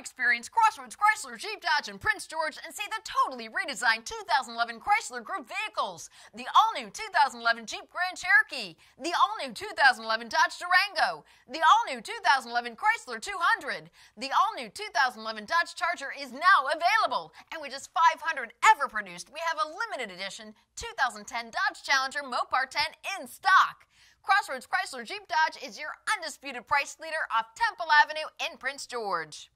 experience Crossroads Chrysler Jeep Dodge in Prince George and see the totally redesigned 2011 Chrysler Group vehicles, the all-new 2011 Jeep Grand Cherokee, the all-new 2011 Dodge Durango, the all-new 2011 Chrysler 200, the all-new 2011 Dodge Charger is now available, and with just 500 ever produced, we have a limited edition 2010 Dodge Challenger Mopar 10 in stock. Crossroads Chrysler Jeep Dodge is your undisputed price leader off Temple Avenue in Prince George.